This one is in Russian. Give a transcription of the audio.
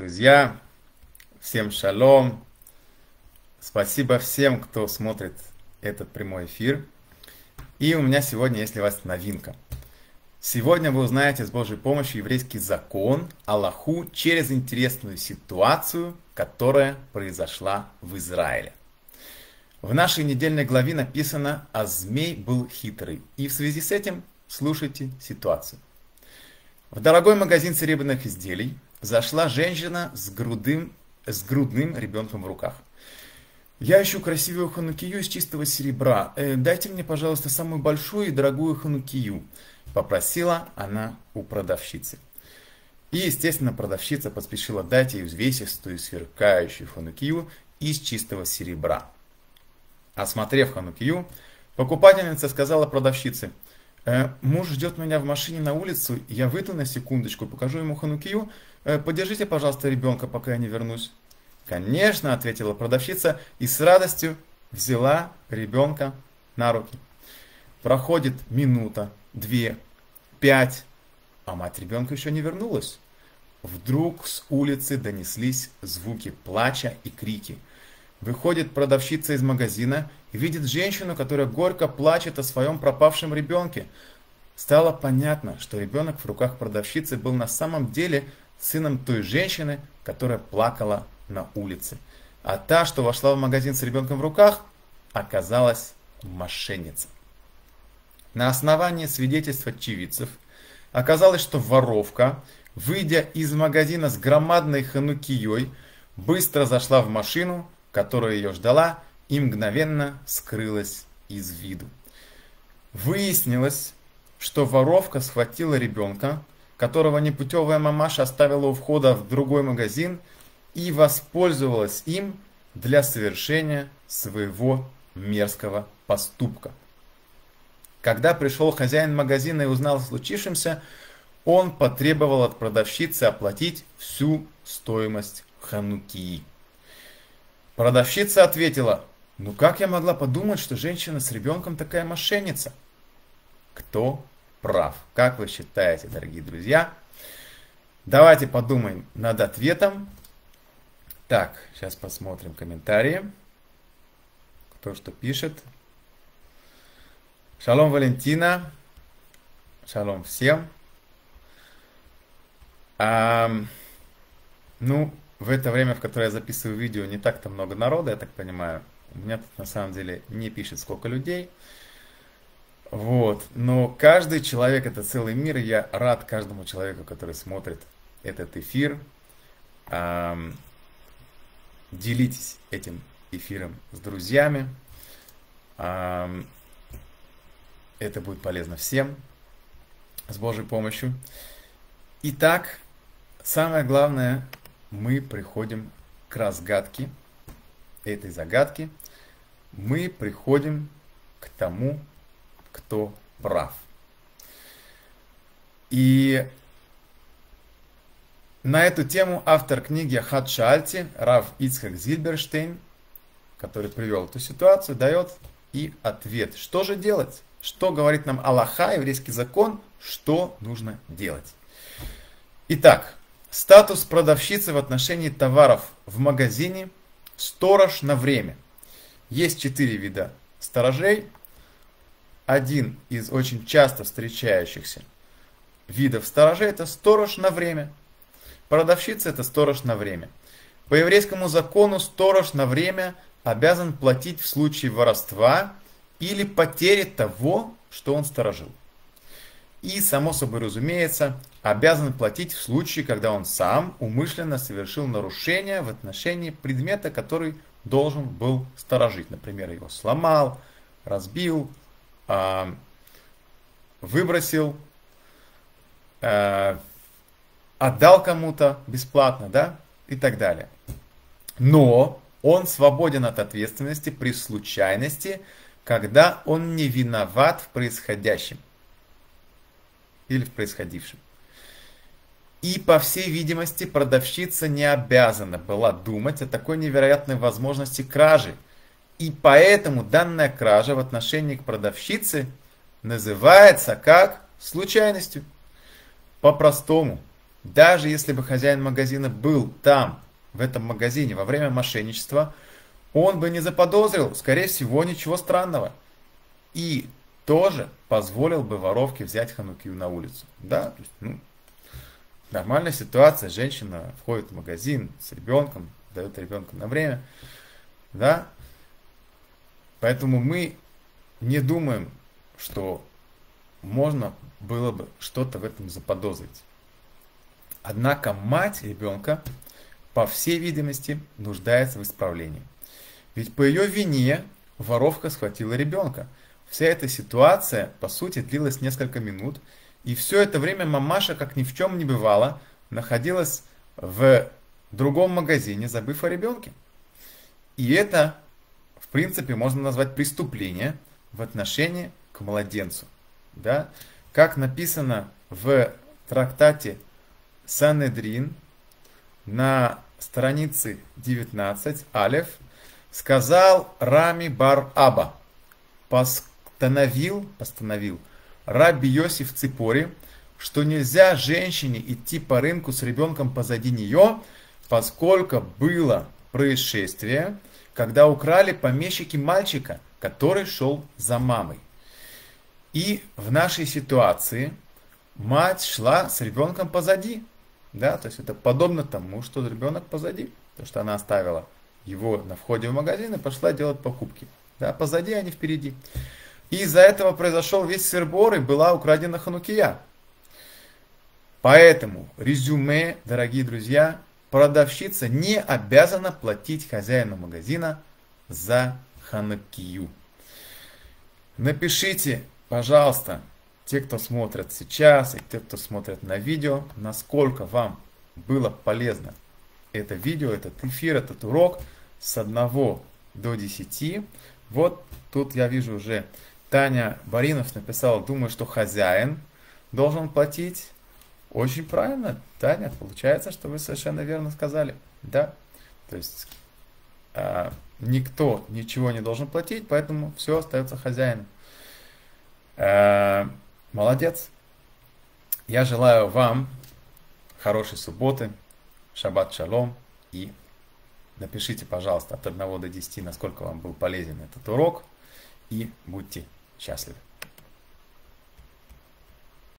Друзья, всем шалом. Спасибо всем, кто смотрит этот прямой эфир. И у меня сегодня есть для вас новинка. Сегодня вы узнаете с Божьей помощью еврейский закон, Аллаху, через интересную ситуацию, которая произошла в Израиле. В нашей недельной главе написано: «А змей был хитрый». И в связи с этим слушайте ситуацию. В дорогой магазин серебряных изделий зашла женщина с грудным ребенком в руках. «Я ищу красивую ханукию из чистого серебра. Дайте мне, пожалуйста, самую большую и дорогую ханукию», — попросила она у продавщицы. И, естественно, продавщица поспешила дать ей взвесистую, сверкающую ханукию из чистого серебра. Осмотрев ханукию, покупательница сказала продавщице: «Муж ждет меня в машине на улицу, я выйду на секундочку, покажу ему ханукию. Подержите, пожалуйста, ребенка, пока я не вернусь». «Конечно», — ответила продавщица и с радостью взяла ребенка на руки. Проходит минута, две, пять, а мать ребенка еще не вернулась. Вдруг с улицы донеслись звуки плача и крики. Выходит продавщица из магазина и видит женщину, которая горько плачет о своем пропавшем ребенке. Стало понятно, что ребенок в руках продавщицы был на самом деле сыном той женщины, которая плакала на улице. А та, что вошла в магазин с ребенком в руках, оказалась мошенница. На основании свидетельств очевидцев оказалось, что воровка, выйдя из магазина с громадной ханукией, быстро зашла в машину, которая ее ждала, и мгновенно скрылась из виду. Выяснилось, что воровка схватила ребенка, которого непутевая мамаша оставила у входа в другой магазин, и воспользовалась им для совершения своего мерзкого поступка. Когда пришел хозяин магазина и узнал о случившемся, он потребовал от продавщицы оплатить всю стоимость ханукии. Продавщица ответила: «Ну как я могла подумать, что женщина с ребенком такая мошенница?» Кто прав? Как вы считаете, дорогие друзья? Давайте подумаем над ответом. Так, сейчас посмотрим комментарии. Кто что пишет. Шалом, Валентина. Шалом всем. В это время, в которое я записываю видео, не так-то много народа, я так понимаю. У меня тут на самом деле не пишет сколько людей. Вот. Но каждый человек — это целый мир. И я рад каждому человеку, который смотрит этот эфир. Делитесь этим эфиром с друзьями. Это будет полезно всем с Божьей помощью. Итак, самое главное — мы приходим к разгадке этой загадки. Мы приходим к тому, кто прав. И на эту тему автор книги Хад Шаальти, Рав Ицхак Зильберштейн, который привел эту ситуацию, дает и ответ. Что же делать? Что говорит нам Аллаха, еврейский закон? Что нужно делать? Итак, статус продавщицы в отношении товаров в магазине: сторож на время. Есть 4 вида сторожей. Один из очень часто встречающихся видов сторожей — это сторож на время. Продавщица — это сторож на время. По еврейскому закону сторож на время обязан платить в случае воровства или потери того, что он сторожил. И, само собой разумеется, обязан платить в случае, когда он сам умышленно совершил нарушение в отношении предмета, который должен был сторожить. Например, его сломал, разбил, выбросил, отдал кому-то бесплатно, да, и так далее. Но он свободен от ответственности при случайности, когда он не виноват в происходящем или в происходившем. И, по всей видимости, продавщица не обязана была думать о такой невероятной возможности кражи. И поэтому данная кража в отношении к продавщице называется как случайностью. По-простому, Даже если бы хозяин магазина был там, в этом магазине, во время мошенничества, он бы не заподозрил, скорее всего, ничего странного. И тоже позволил бы воровке взять ханукию на улицу. Да, то есть, нормальная ситуация. Женщина входит в магазин с ребенком, дает ребенка на время. Да? Поэтому мы не думаем, что можно было бы что-то в этом заподозрить. Однако мать ребенка, по всей видимости, нуждается в исправлении. Ведь по ее вине воровка схватила ребенка. Вся эта ситуация, по сути, длилась несколько минут. И все это время мамаша, как ни в чем не бывало, находилась в другом магазине, забыв о ребенке. И это, в принципе, можно назвать преступление в отношении к младенцу. Да? Как написано в трактате Санедрин на странице 19, алеф, сказал Рами Бар Аба, постановил Рабби Йосиф Ципори, что нельзя женщине идти по рынку с ребенком позади нее, поскольку было происшествие, когда украли помещики мальчика, который шел за мамой. И в нашей ситуации мать шла с ребенком позади. Да? То есть это подобно тому, что ребенок позади. Потому что она оставила его на входе в магазин и пошла делать покупки. Да? Позади, а не впереди. И из-за этого произошел весь сырбор, и была украдена ханукия. Поэтому резюме, дорогие друзья, продавщица не обязана платить хозяину магазина за ханукию. Напишите, пожалуйста, те, кто смотрят сейчас, и те, кто смотрят на видео, насколько вам было полезно это видео, этот эфир, этот урок с 1 до 10. Вот тут я вижу уже Таня Баринов написала, думаю, что хозяин должен платить. Очень правильно, Таня, получается, что вы совершенно верно сказали. Да, то есть никто ничего не должен платить, поэтому все остается хозяином. Молодец. Я желаю вам хорошей субботы, шаббат шалом, и напишите, пожалуйста, от 1 до 10, насколько вам был полезен этот урок, и будьте счастливы.